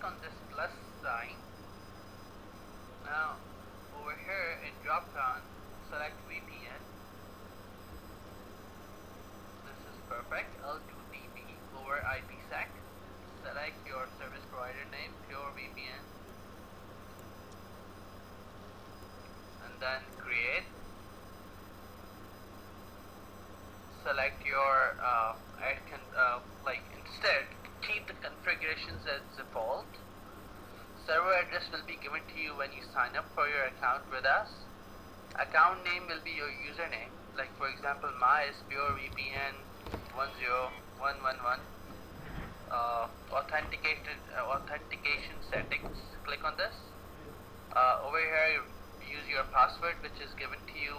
click on this plus sign. Now over here in drop down, select VPN. This is perfect. L2DB over IPsec. Select your service provider name, PureVPN, and then create. Select your instead keep the configurations as default. Server address will be given to you when you sign up for your account with us. Account name will be your username. Like for example, my is PureVPN 10111. Authentication settings. Click on this. Over here, use your password, which is given to you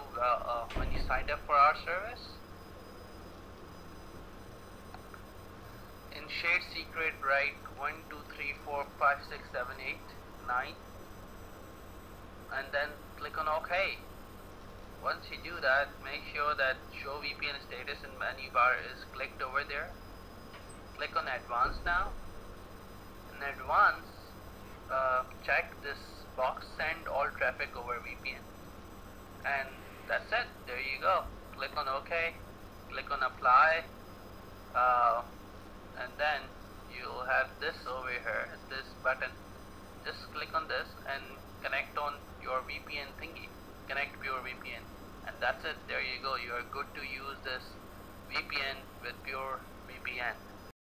when you signed up for our service. In shared secret, write 1 2 3 4 5 6 7 8 9, and then click on OK. Once you do that, make sure that show VPN status in menu bar is clicked over there. Click on advanced now. In advanced, check this box, send all traffic over VPN, and that's it. There you go. Click on OK. Click on apply. And then you'll have this over here, this button. Just click on this and connect on your VPN thingy. Connect PureVPN, and that's it. There you go. You are good to use this VPN with PureVPN.